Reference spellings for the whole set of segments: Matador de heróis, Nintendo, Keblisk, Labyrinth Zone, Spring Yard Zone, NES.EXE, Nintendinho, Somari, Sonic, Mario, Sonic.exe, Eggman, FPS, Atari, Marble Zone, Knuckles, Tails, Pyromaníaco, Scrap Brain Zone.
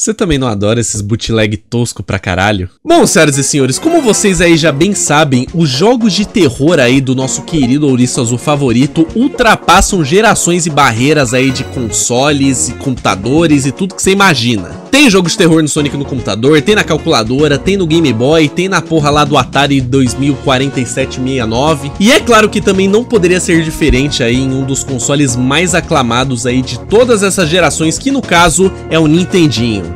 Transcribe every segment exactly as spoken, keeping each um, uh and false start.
Você também não adora esses bootleg tosco pra caralho? Bom, senhoras e senhores, como vocês aí já bem sabem, os jogos de terror aí do nosso querido ouriço azul favorito ultrapassam gerações e barreiras aí de consoles e computadores e tudo que você imagina. Tem jogos de terror no Sonic no computador, tem na calculadora, tem no Game Boy, tem na porra lá do Atari dois mil, quarenta e sete, sessenta e nove. E é claro que também não poderia ser diferente aí em um dos consoles mais aclamados aí de todas essas gerações, que no caso é o Nintendinho.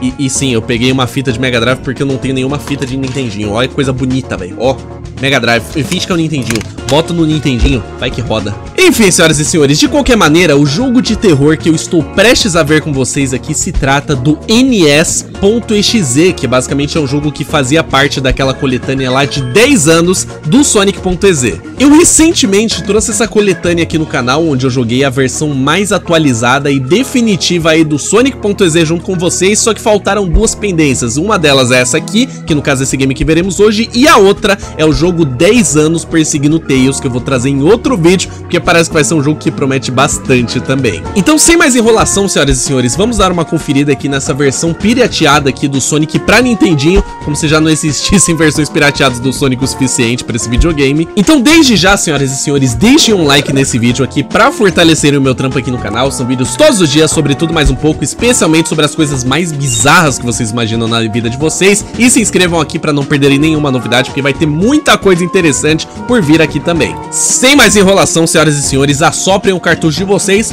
E, e sim, eu peguei uma fita de Mega Drive porque eu não tenho nenhuma fita de Nintendinho. Olha que coisa bonita, velho. Ó, Mega Drive. Finge que é o Nintendinho. Bota no Nintendinho. Vai que roda. Enfim, senhoras e senhores, de qualquer maneira, o jogo de terror que eu estou prestes a ver com vocês aqui se trata do N E S ponto exe, que basicamente é um jogo que fazia parte daquela coletânea lá de dez anos do Sonic ponto exe. Eu recentemente trouxe essa coletânea aqui no canal, onde eu joguei a versão mais atualizada e definitiva aí do Sonic ponto exe junto com vocês, só que faltaram duas pendências. Uma delas é essa aqui, que no caso é esse game que veremos hoje, e a outra é o jogo dez anos perseguindo Tails, que eu vou trazer em outro vídeo, porque parece que vai ser um jogo que promete bastante também. Então, sem mais enrolação, senhoras e senhores, vamos dar uma conferida aqui nessa versão pirateada aqui do Sonic pra Nintendinho, como se já não existissem versões pirateadas do Sonic o suficiente pra esse videogame. Então, desde já, senhoras e senhores, deixem um like nesse vídeo aqui pra fortalecerem o meu trampo aqui no canal. São vídeos todos os dias sobre tudo mais um pouco, especialmente sobre as coisas mais bizarras que vocês imaginam na vida de vocês. E se inscrevam aqui pra não perderem nenhuma novidade, porque vai ter muita coisa interessante por vir aqui também. Sem mais enrolação, senhoras e senhores, assoprem o cartucho de vocês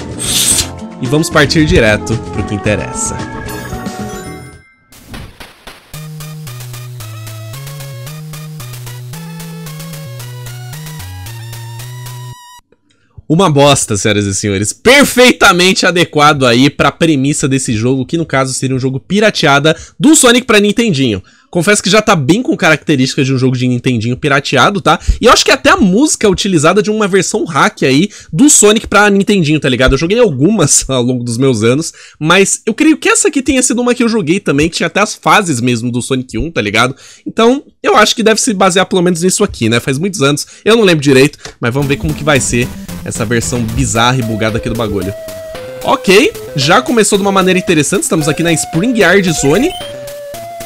e vamos partir direto pro que interessa. Uma bosta, senhoras e senhores, perfeitamente adequado aí pra premissa desse jogo, que no caso seria um jogo pirateada do Sonic pra Nintendinho. Confesso que já tá bem com características de um jogo de Nintendinho pirateado, tá? E eu acho que até a música é utilizada de uma versão hack aí do Sonic pra Nintendinho, tá ligado? Eu joguei algumas ao longo dos meus anos, mas eu creio que essa aqui tenha sido uma que eu joguei também, que tinha até as fases mesmo do Sonic um, tá ligado? Então, eu acho que deve se basear pelo menos nisso aqui, né? Faz muitos anos, eu não lembro direito, mas vamos ver como que vai ser essa versão bizarra e bugada aqui do bagulho. Ok, já começou de uma maneira interessante, estamos aqui na Spring Yard Zone.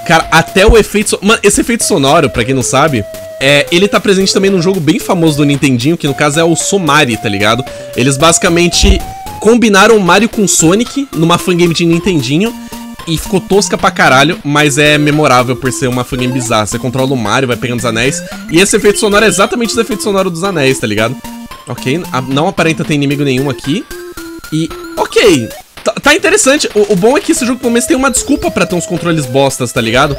Cara, até o efeito... So... Mano, esse efeito sonoro, pra quem não sabe, é, ele tá presente também num jogo bem famoso do Nintendinho, que no caso é o Somari, tá ligado? Eles basicamente combinaram Mario com Sonic numa fangame de Nintendinho e ficou tosca pra caralho, mas é memorável por ser uma fangame bizarra. Você controla o Mario, vai pegando os anéis, e esse efeito sonoro é exatamente os efeitos sonoros dos anéis, tá ligado? Ok, não aparenta ter inimigo nenhum aqui. E... ok... Tá interessante, o, o bom é que esse jogo pelo menos tem uma desculpa pra ter uns controles bostas, tá ligado?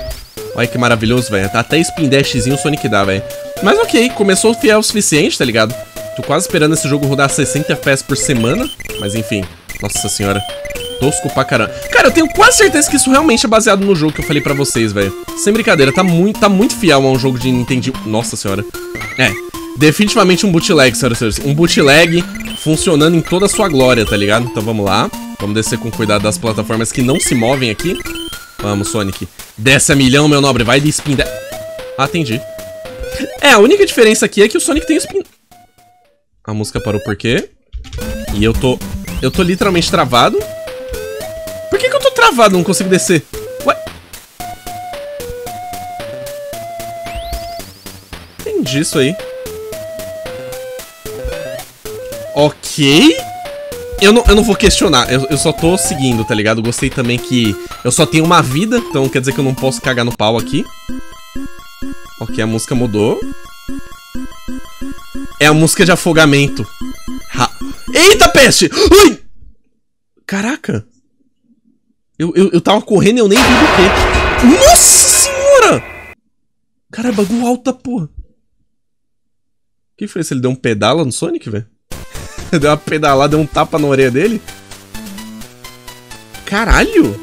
Olha que maravilhoso, velho, tá até spin dashzinho o Sonic dá, velho. Mas ok, começou fiel o suficiente, tá ligado? Tô quase esperando esse jogo rodar sessenta F P S por semana, mas enfim, nossa senhora, tosco pra caramba. Cara, eu tenho quase certeza que isso realmente é baseado no jogo que eu falei pra vocês, velho. Sem brincadeira, tá muito, tá muito fiel a um jogo de Nintendo, nossa senhora. É, definitivamente um bootleg, senhoras e senhores, um bootleg funcionando em toda a sua glória, tá ligado? Então vamos lá. Vamos descer com cuidado das plataformas que não se movem aqui. Vamos, Sonic. Desce a milhão, meu nobre. Vai de spin. Ah, entendi. É, a única diferença aqui é que o Sonic tem spin. A música parou por quê? E eu tô... Eu tô literalmente travado. Por que que eu tô travado? Não consigo descer. Ué? Entendi isso aí. Ok... Eu não, eu não vou questionar, eu, eu só tô seguindo, tá ligado? Gostei também que eu só tenho uma vida, então quer dizer que eu não posso cagar no pau aqui. Ok, a música mudou. É a música de afogamento. Ha. Eita, peste! Ui! Caraca! Eu, eu, eu tava correndo e eu nem vi do quê. Nossa senhora! Caralho, bagulho alta, porra. O que foi isso? Ele deu um pedala no Sonic, velho? Deu uma pedalada, deu um tapa na orelha dele. Caralho!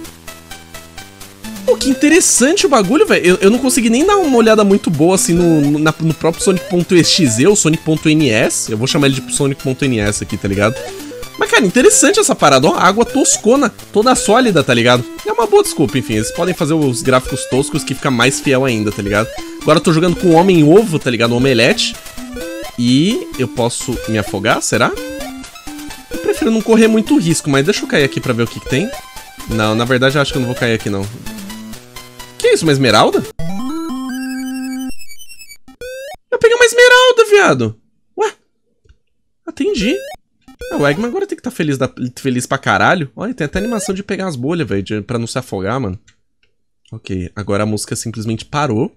Pô, que interessante o bagulho, velho. Eu, eu não consegui nem dar uma olhada muito boa, assim, no, no, na, no próprio Sonic ponto exe ou Sonic ponto N S. Eu vou chamar ele de Sonic ponto N S aqui, tá ligado? Mas, cara, interessante essa parada. Ó, água toscona, toda sólida, tá ligado? É uma boa desculpa, enfim. Eles podem fazer os gráficos toscos que fica mais fiel ainda, tá ligado? Agora eu tô jogando com o Homem-Ovo, tá ligado? O Omelete. E eu posso me afogar, será? Eu prefiro não correr muito risco, mas deixa eu cair aqui pra ver o que que tem. Não, na verdade eu acho que eu não vou cair aqui, não. Que isso, uma esmeralda? Eu peguei uma esmeralda, viado! Ué? Atendi. O Eggman agora tem que estar tá feliz, da... feliz pra caralho. Olha, tem até animação de pegar as bolhas, velho, de... pra não se afogar, mano. Ok, agora a música simplesmente parou.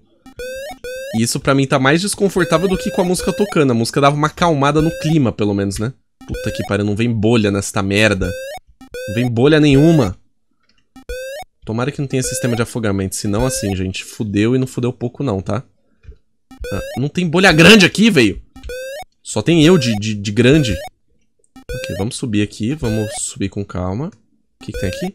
E isso pra mim tá mais desconfortável do que com a música tocando. A música dava uma acalmada no clima, pelo menos, né? Puta que pariu, não vem bolha nesta merda. Não vem bolha nenhuma. Tomara que não tenha sistema de afogamento. Senão assim, gente, fudeu e não fudeu pouco não, tá? Ah, não tem bolha grande aqui, velho. Só tem eu de, de, de grande. Ok, vamos subir aqui. Vamos subir com calma. O que, que tem aqui?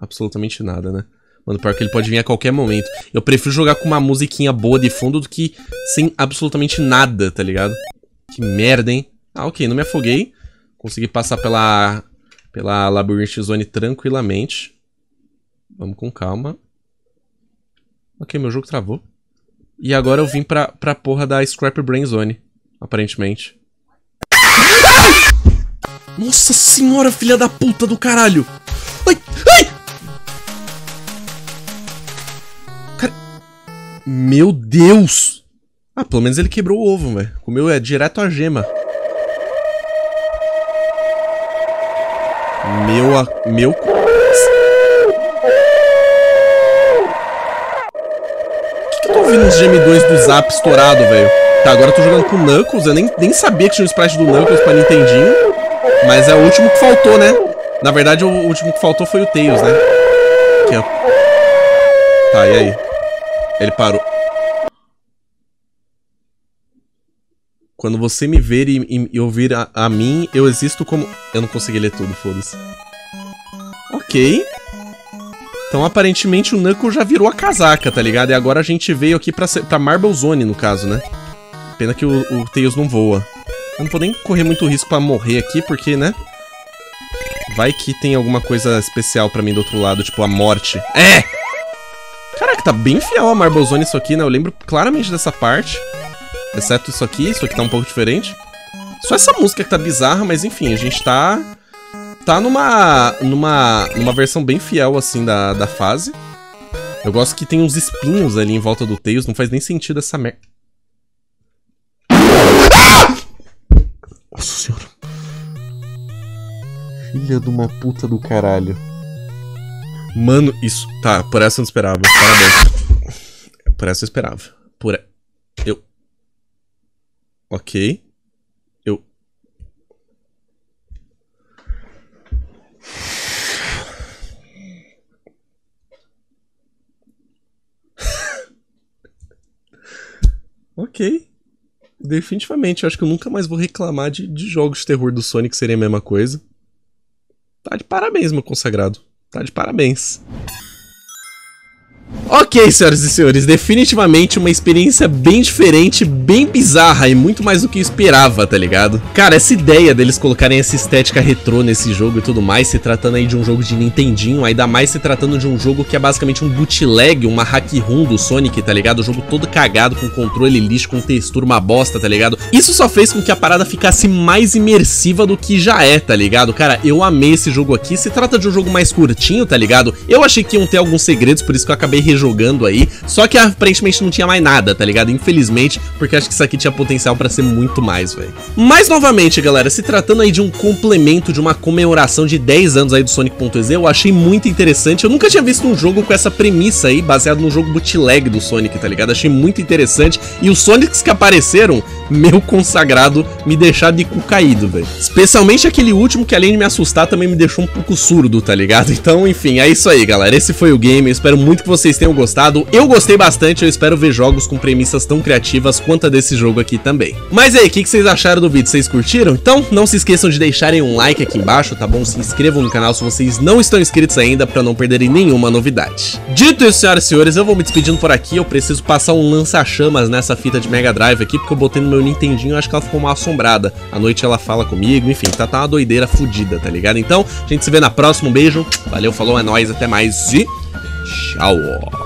Absolutamente nada, né? Mano, pior que ele pode vir a qualquer momento. Eu prefiro jogar com uma musiquinha boa de fundo do que sem absolutamente nada, tá ligado? Que merda, hein? Ah, ok, não me afoguei. Consegui passar pela, pela Labyrinth Zone tranquilamente. Vamos com calma. Ok, meu jogo travou. E agora eu vim pra, pra porra da Scrap Brain Zone, aparentemente. Nossa senhora, filha da puta do caralho! Ai! Ai! Meu Deus! Ah, pelo menos ele quebrou o ovo, velho. O meu é direto a gema. Meu... A... Meu... Que que eu tô ouvindo os gemidões do Zap estourado, velho? Tá, agora eu tô jogando com o Knuckles. Eu nem, nem sabia que tinha um sprite do Knuckles pra Nintendinho. Mas é o último que faltou, né? Na verdade, o último que faltou foi o Tails, né? Aqui, ó. Tá, e aí? Ele parou. Quando você me ver e, e, e ouvir a, a mim, eu existo como... Eu não consegui ler tudo, foda-se. Ok. Então, aparentemente, o Knuckles já virou a casaca, tá ligado? E agora a gente veio aqui pra, pra Marble Zone, no caso, né? Pena que o, o Tails não voa. Eu não vou nem correr muito risco pra morrer aqui, porque, né? Vai que tem alguma coisa especial pra mim do outro lado, tipo a morte. É! Caraca, tá bem fiel a Marble Zone isso aqui, né? Eu lembro claramente dessa parte. Exceto isso aqui, isso aqui tá um pouco diferente. Só essa música que tá bizarra, mas enfim, a gente tá... Tá numa... Numa, numa versão bem fiel, assim, da, da fase. Eu gosto que tem uns espinhos ali em volta do Tails, não faz nem sentido essa merda. Nossa senhora. Filha de uma puta do caralho. Mano, isso... Tá, por essa eu não esperava. Parabéns. Por essa eu esperava. Por... Eu... Ok. Eu... Ok. Definitivamente, eu acho que eu nunca mais vou reclamar de, de jogos de terror do Sonic serem a mesma coisa. Tá de parabéns, meu consagrado. Tá de parabéns. Ok, senhoras e senhores, definitivamente uma experiência bem diferente, bem bizarra e muito mais do que eu esperava, tá ligado? Cara, essa ideia deles colocarem essa estética retrô nesse jogo e tudo mais, se tratando aí de um jogo de Nintendinho, ainda mais se tratando de um jogo que é basicamente um bootleg, uma hack ROM do Sonic, tá ligado? O jogo todo cagado, com controle lixo, com textura uma bosta, tá ligado? Isso só fez com que a parada ficasse mais imersiva do que já é, tá ligado? Cara, eu amei esse jogo aqui, se trata de um jogo mais curtinho, tá ligado? Eu achei que iam ter alguns segredos, por isso que eu acabei rejogando aí, só que aparentemente não tinha mais nada, tá ligado? Infelizmente, porque acho que isso aqui tinha potencial pra ser muito mais, velho. Mas, novamente, galera, se tratando aí de um complemento, de uma comemoração de dez anos aí do Sonic.exe, eu achei muito interessante. Eu nunca tinha visto um jogo com essa premissa aí, baseado num jogo bootleg do Sonic, tá ligado? Achei muito interessante. E os Sonics que apareceram, meu consagrado, me deixaram de cu caído, velho. Especialmente aquele último que, além de me assustar, também me deixou um pouco surdo, tá ligado? Então, enfim, é isso aí, galera. Esse foi o game. Eu espero muito que vocês vocês tenham gostado, eu gostei bastante, eu espero ver jogos com premissas tão criativas quanto a desse jogo aqui também. Mas aí, o que, que vocês acharam do vídeo? Vocês curtiram? Então, não se esqueçam de deixarem um like aqui embaixo, tá bom? Se inscrevam no canal se vocês não estão inscritos ainda, pra não perderem nenhuma novidade. Dito isso, senhoras e senhores, eu vou me despedindo por aqui, eu preciso passar um lança-chamas nessa fita de Mega Drive aqui, porque eu botei no meu Nintendinho e acho que ela ficou mal assombrada. À noite ela fala comigo, enfim, tá, tá uma doideira fodida, tá ligado? Então, a gente se vê na próxima, um beijo, valeu, falou, é nóis, até mais e... Tchau!